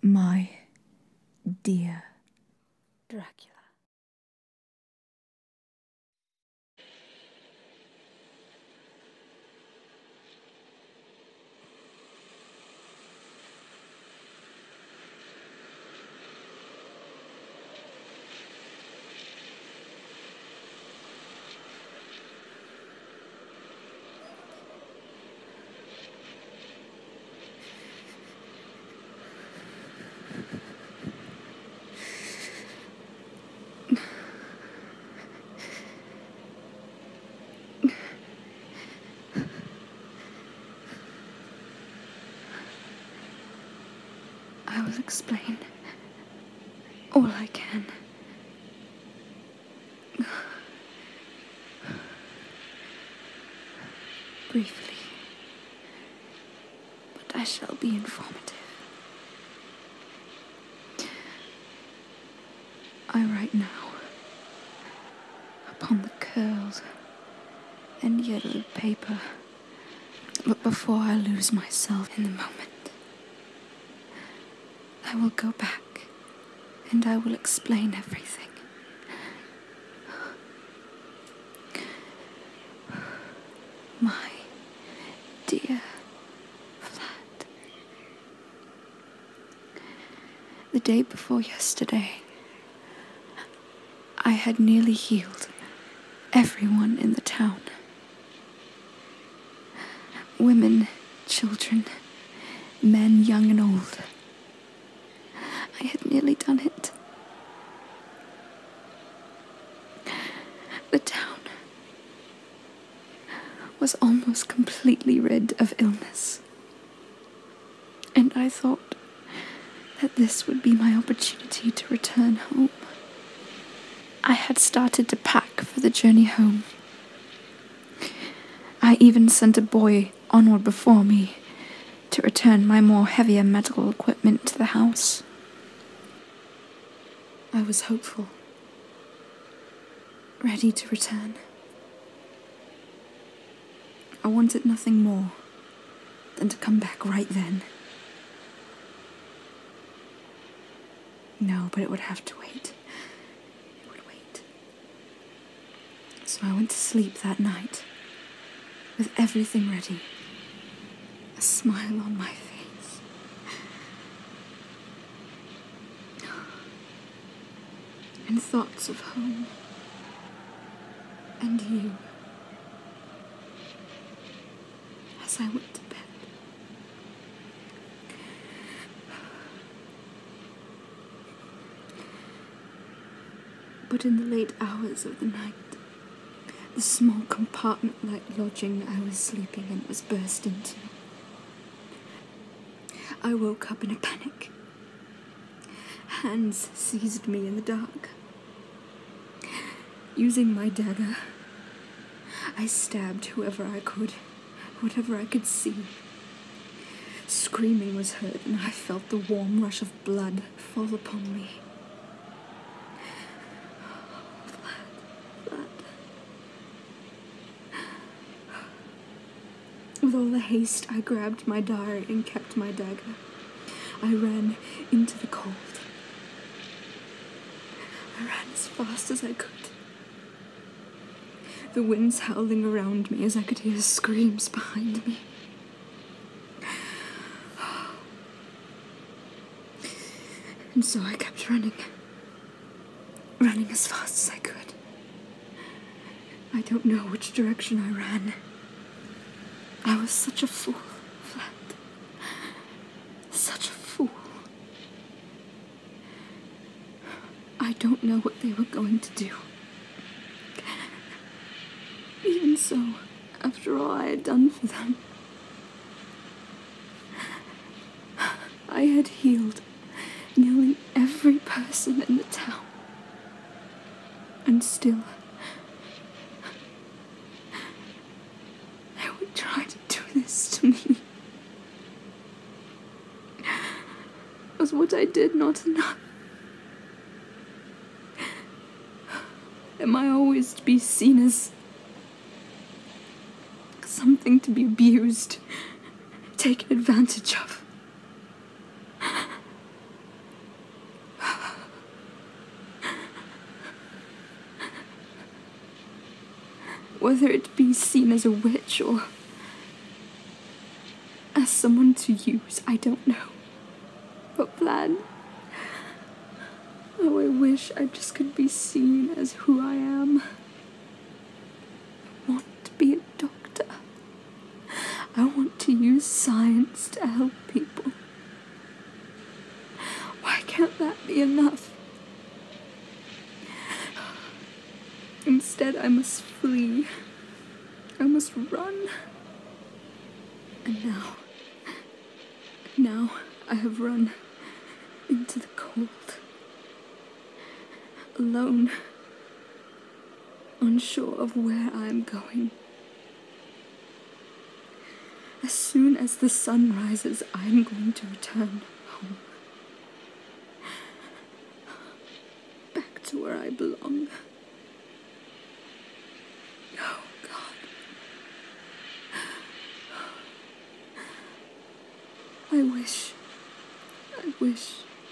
My dear Dracula. I will explain all I can. Briefly. But I shall be informative. I write now, upon the curled and yellow paper, but before I lose myself in the moment, I will go back, and I will explain everything. My dear Vlad. The day before yesterday, I had nearly healed everyone in the town. Women, children, men young and old. I had nearly done it. The town was almost completely rid of illness, and I thought that this would be my opportunity to return home. I had started to pack for the journey home. I even sent a boy onward before me to return my more heavier medical equipment to the house. I was hopeful, ready to return. I wanted nothing more than to come back right then. No, but it would have to wait. It would wait. So I went to sleep that night, with everything ready, a smile on my face. And thoughts of home, and you, as I went to bed. But in the late hours of the night, the small compartment-like lodging I was sleeping in was burst into. I woke up in a panic. Hands seized me in the dark. Using my dagger, I stabbed whoever I could, whatever I could see. Screaming was heard, and I felt the warm rush of blood fall upon me. Oh, blood. With all the haste, I grabbed my diary and kept my dagger. I ran into the cold. I ran as fast as I could. The winds howling around me as I could hear screams behind me. And so I kept running. Running as fast as I could. I don't know which direction I ran. I was such a fool, Vlad. Such a fool. I don't know what they were going to do. Even so, after all I had done for them, I had healed nearly every person in the town. And still, they would try to do this to me. Was what I did not enough? Am I always to be seen as something to be abused, taken advantage of? whether it be seen as a witch or as someone to use, I don't know. But Vlad, oh, I wish I just could be seen as who I am. I want to be a doctor. I want to use science to help people. Why can't that be enough? Instead, I must flee. I must run. And now I have run into the cold, alone, unsure of where I am going. As soon as the sun rises, I am going to return home, back to where I belong. Oh God, I wish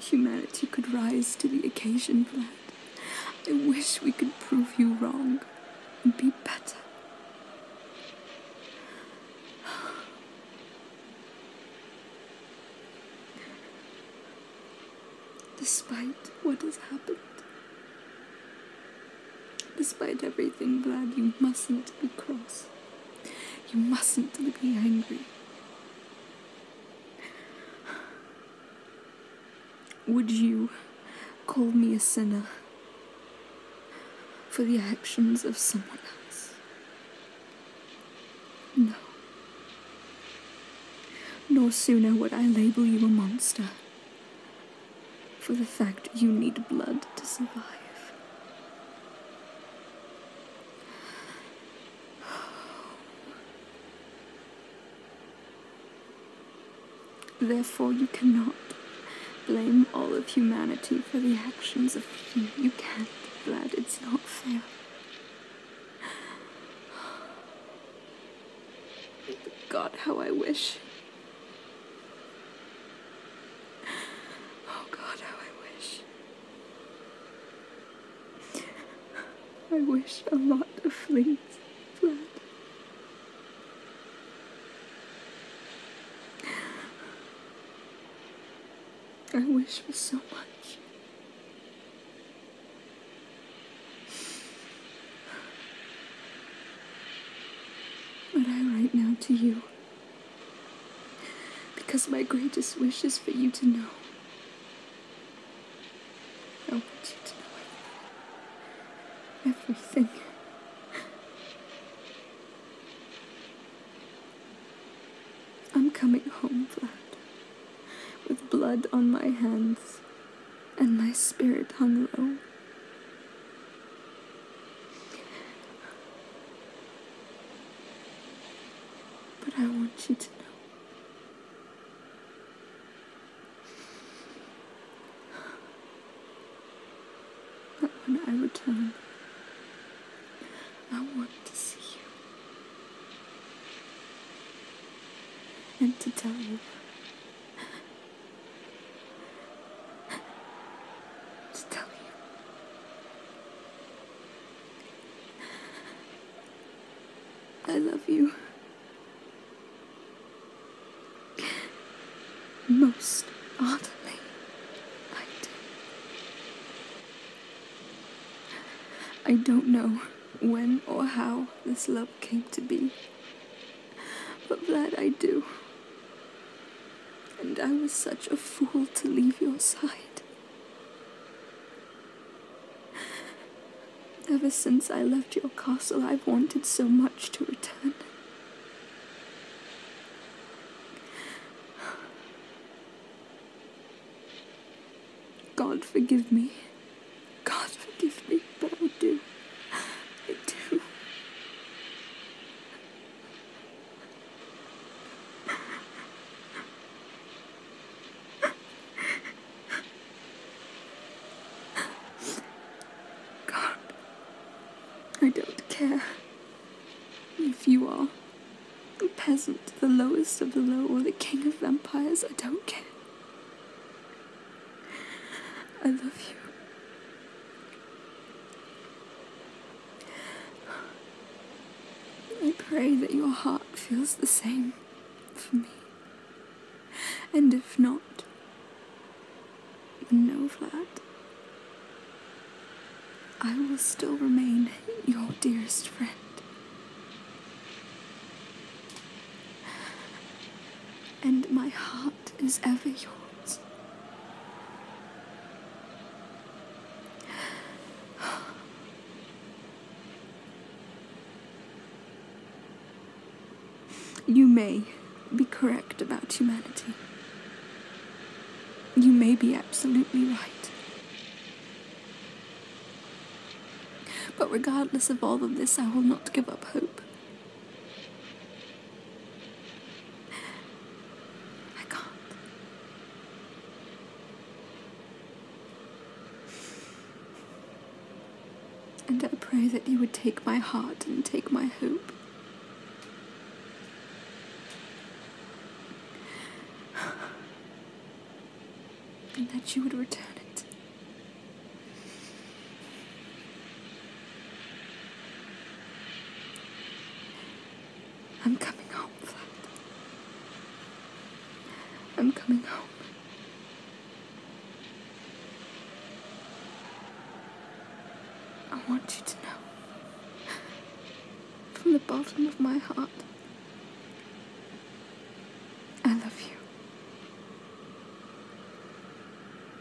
humanity could rise to the occasion, Vlad. I wish we could prove you wrong and be better. Despite what has happened, despite everything, Vlad, you mustn't be cross. You mustn't be angry. Would you call me a sinner for the actions of someone else? No. Nor sooner would I label you a monster for the fact you need blood to survive. Therefore, you cannot blame all of humanity for the actions of few. You can't, Vlad. It's not fair. God, how I wish. Oh, God, how I wish. I wish a lot of things, Vlad. I wish for so much. But I write now to you, because my greatest wish is for you to know. I want you to know everything. I'm coming home, Vlad, with blood on my hands and my spirit hung low. But I want you to know, that when I return, I want to see you and to tell you. I love you. Most ardently, I do. I don't know when or how this love came to be, but Vlad, I do. And I was such a fool to leave your side. Ever since I left your castle, I've wanted so much to return. God forgive me. God forgive me, but I do. I do. I don't care if you are a peasant, the lowest of the low, or the king of vampires. I don't care. I love you. pray that your heart feels the same for me. And if not, no, Vlad, I will still remain your dearest friend. And my heart is ever yours. You may be correct about humanity. You may be absolutely right. But regardless of all of this, I will not give up hope. I can't. And I pray that you would take my heart and take my hope. And that you would return it. I'm coming home, Vlad. I'm coming home. I want you to know, from the bottom of my heart, I love you.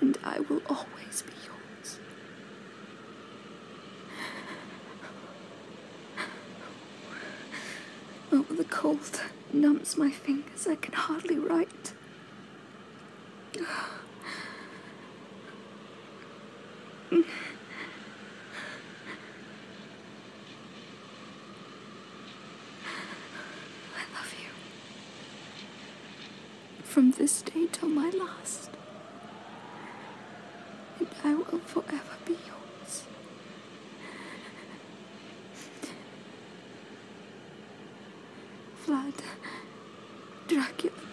And I will always be yours. Oh, the cold numbs my fingers. I can hardly write. I love you. From this day till my last. I will forever be yours. Vlad, Dracula.